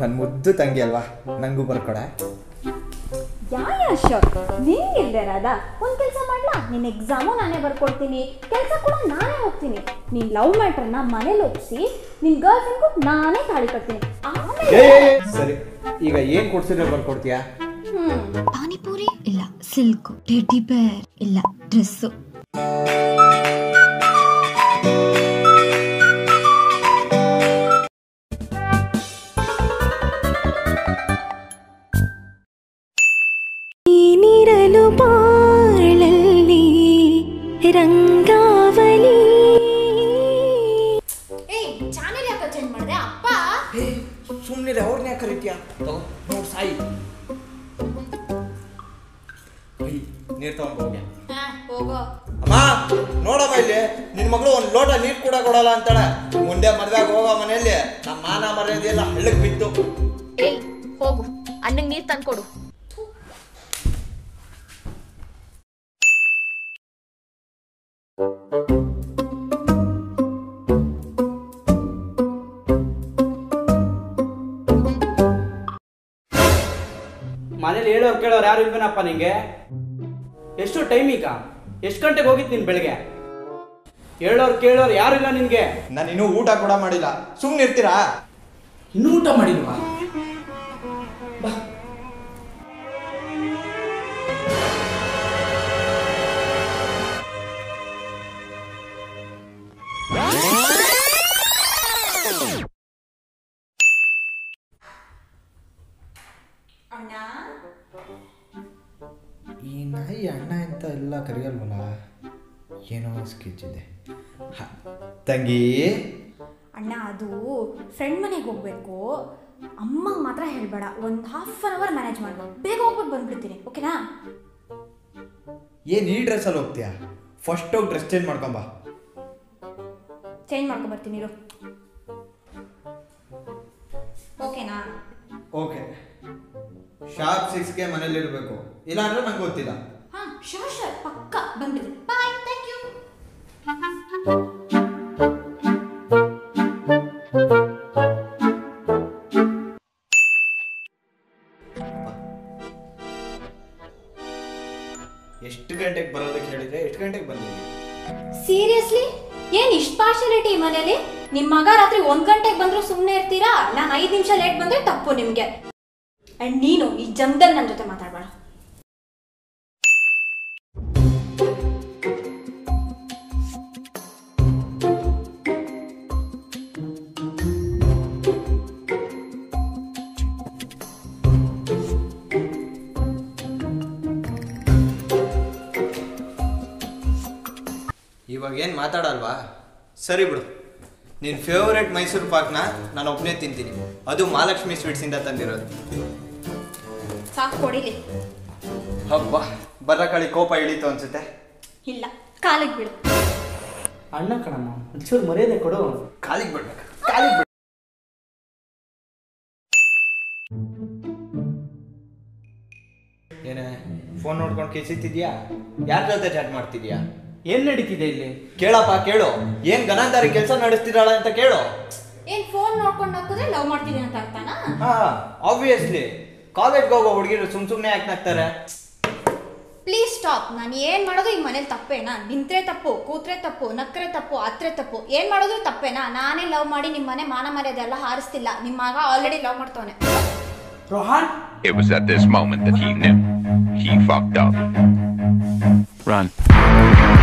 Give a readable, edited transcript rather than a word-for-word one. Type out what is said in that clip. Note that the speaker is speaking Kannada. ನನ್ನ ಮುದ್ದು ತಂಗಿ ಅಲ್ವಾ, ನನಗೂ ಬರ್ಕೊಡ. ಯಾ ಶೋರ್, ನಿಂಗೆ ಇಲ್ದೇರಾದ ಒಂದು ಕೆಲಸ ಮಾಡ್ಲಾ, ನಿನ್ನ ಎಕ್ಸಾಮು ನಾನೇ ಬರ್ಕೊಡ್ತೀನಿ, ಕೆಲಸ ಕೂಡ ನಾನೇ ಹೋಗ್ತೀನಿ, ನೀನ್ ಲವ್ ಮ್ಯಾಟ್ರನ್ನ ಮನೇಲಿ ಒಪ್ಪಿಸಿ ನಿನ್ ಗರ್ಲ್ ಫ್ರೆಂಡ್ಗೂ ನಾನೇ ತಾಳಿ ಕಟ್ತೀನಿ. ಸರಿ, ಈಗ ಏನ್ ಕೊಡ್ಸಿದ್ರೆ ಬರ್ಕೊಡ್ತೀಯಾ? ಪಾನಿಪುರಿ ಇಲ್ಲ, ಸಿಲ್ಕ್, ಟೆಡ್ಡಿ ಬೇರ್ ಇಲ್ಲ, ಡ್ರೆಸ್ಸು. ಮುಂದೆ ಮದ್ವೆಗೆ ಹೋಗೋ ಮನೆಯಲ್ಲಿ ನಮ್ಮ ಮಾನ ಮರ್ಯಾದೆ ಎಲ್ಲ ಹಳ್ಳಕ್ ಬಿತ್ತು. ಏಯ್ ಹೋಗು, ಅಣ್ಣಗೆ ನೀರ್ ತಂದ್ಕೊಡು. ಮನೇಲಿ ಹೇಳೋರು ಕೇಳೋರು ಯಾರು ಇಲ್ವೇನಪ್ಪ ನಿಂಗೆ? ಎಷ್ಟು ಟೈಮ್ ಈಗ? ಎಷ್ಟು ಗಂಟೆಗೆ ಹೋಗಿತ್ತು ನೀನ್ ಬೆಳಗ್ಗೆ? ಹೇಳೋರು ಕೇಳೋರು ಯಾರು ಇಲ್ಲ ನಿನ್ಗೆ. ನಾನು ಇನ್ನೂ ಊಟ ಕೂಡ ಮಾಡಿಲ್ಲ, ಸುಮ್ಮನೆ ಇರ್ತೀರಾ? ಇನ್ನೂ ಊಟ ಮಾಡಿಲ್ವಾ? ಈ ನಾಯಿ ಅಣ್ಣ ಅಂತ ಎಲ್ಲ ಕರೆಯಲ್ವಲ್ಲ, ಏನೋ ಸ್ಕಿಚ್ಚಿದೆ. ತಂಗಿ ಅಣ್ಣ, ಅದು ಫ್ರೆಂಡ್ ಮನೆಗೆ ಹೋಗ್ಬೇಕು, ಅಮ್ಮ ಮಾತ್ರ ಹೇಳ್ಬೇಡ. ಒಂದು ಹಾಫ್ ಆನ್ ಅವರ್ ಮ್ಯಾನೇಜ್ ಮಾಡ್ಬೋದು, ಬೇಗ ಹೋಗ್ಬಿಟ್ಟು ಬಂದ್ಬಿಡ್ತೀನಿ, ಓಕೆನಾ? ಏನು ಈ ಡ್ರೆಸ್ಸಲ್ಲಿ ಹೋಗ್ತೀಯಾ? ಫಸ್ಟ್ ಹೋಗಿ ಡ್ರೆಸ್ ಚೇಂಜ್ ಮಾಡ್ಕೊಂಬ. ಚೇಂಜ್ ಮಾಡ್ಕೊಂಬರ್ತೀನಿ ಇರು, ಓಕೆನಾ? ಓಕೆ, ಶಾರ್ಪ್ 6ಕ್ಕೆ ಮನೇಲಿ ಇರಬೇಕು, ಇಲ್ಲ ಅಂದ್ರೆ ನಂಗೆ ಗೊತ್ತಿಲ್ಲ. ಹಾಂ ಶೋರ್ ಶೋರ್, ಪಕ್ಕ ಬಂದ್ಬಿಡ್ತೀನಿ. Bye, thank you. ಎಷ್ಟು ಗಂಟೆಗೆ ಬರೋದಕ್ಕೆ ಹೇಳಿದ್ರೆ ಎಷ್ಟು ಗಂಟೆಗೆ ಬಂದಿದ್ದೆ? ಸೀರಿಯಸ್ಲಿ, ಏನ್ ಇಷ್ಟ ಪಾರ್ಶಾಲಿಟಿ ಈ ಮನೇಲಿ? ನಿಮ್ ಮಗ ರಾತ್ರಿ 1 ಗಂಟೆಗೆ ಬಂದ್ರು ಸುಮ್ಮನೆ ಇರ್ತೀರಾ? ನಾನು 5 ನಿಮಿಷ ಲೇಟ್ ಬಂದ್ರೆ ತಪ್ಪು ನಿಮ್ಗೆ. ಅಂಡ್ ನೀನು ಈ ಜನ್ಮದಲ್ಲಿ ನನ್ನ ಜೊತೆ ಮಾತಾಡ್ಬೇಡ. ಇವಾಗ ಏನು ಮಾತಾಡಲ್ವಾ? ಸರಿ ಬಿಡು, ನಿನ್ನ ಫೇವ್ರೇಟ್ ಮೈಸೂರು ಪಾಕ್ನ ನಾನು ಒಬ್ಬನೇ ತಿಂತೀನಿ, ಅದು ಮಹಾಲಕ್ಷ್ಮಿ ಸ್ವೀಟ್ಸಿಂದ ತಂದಿರೋದು. ಸಾಕು, ಕೊಡಿಲಿ. ಹಬ್ಬ ಬರ ಕಳಿ ಕೋಪ ಇಳೀತು ಅನ್ಸುತ್ತೆ. ಇಲ್ಲ, ಕಾಲಿಗೆ ಬಿಡು. ಅಣ್ಣ ಕಣಮ್ಮ, ಒಂಚೂರು ಮರ್ಯಾದೆ ಕೊಡು. ಕಾಲಿಗೆ ಬಿಡ್ಬೇಕು, ಕಾಲಿಗೆ ಬಿಡು. ಏನೇ ಫೋನ್ ನೋಡ್ಕೊಂಡು ಕಿಸಿತಿದ್ಯಾ? ಯಾರ ಜೊತೆ ಚಾಟ್ ಮಾಡ್ತಿದ್ಯಾ? ಏನ್ ನಡೀತಿದೆ ಇಲ್ಲಿ? ಕೇಳಪ್ಪ ಕೇಳು, ಏನ್ ಗನಾಂಧಾರಿ ಕೆಲಸ ನಡೆಸ್ತಿದ್ದಾಳ ಅಂತ ಕೇಳು. ಏನ್ ಫೋನ್ ನೋಡ್ಕೊಂಡು ಹಾಕಿದ್ರೆ ಲವ್ ಮಾಡ್ತೀನಿ ಅಂತ ಅರ್ಥನಾ? ಹಾ, ಆಬ್ವಿಯಸ್ಲಿ. ಕಾಲೇಜ್ಗೆ ಹೋಗೋ ಹುಡುಗಿರು ಸುಮ್ ಸುಮ್ನೆ ಯಾಕೆ ಹಾಕ್ತಾರೆ? Please stop. ನಾನು ಏನ್ ಮಾಡೋದು ಈ ಮನೇಲಿ ತಪ್ಪೇನಾ? ನಿಂತ್ರೆ ತಪ್ಪು, ಕೂತ್ರೆ ತಪ್ಪು, ನಕ್ಕರೆ ತಪ್ಪು, ಅತ್ರೆ ತಪ್ಪು, ಏನ್ ಮಾಡೋದು ತಪ್ಪೇನಾ? ನಾನೇ ಲವ್ ಮಾಡಿ ನಿಮ್ಮ ಮನೆ ಮಾನ ಮರ್ಯಾದೆಲ್ಲ ಹಾರಿಸ್ತಿಲ್ಲ, ನಿಮ್ಮ ಮಗ ಆಲ್ರೆಡಿ ಲವ್ ಮಾಡ್ತವನೆ. Rohan, it was at this moment that he knew he fucked up. Run.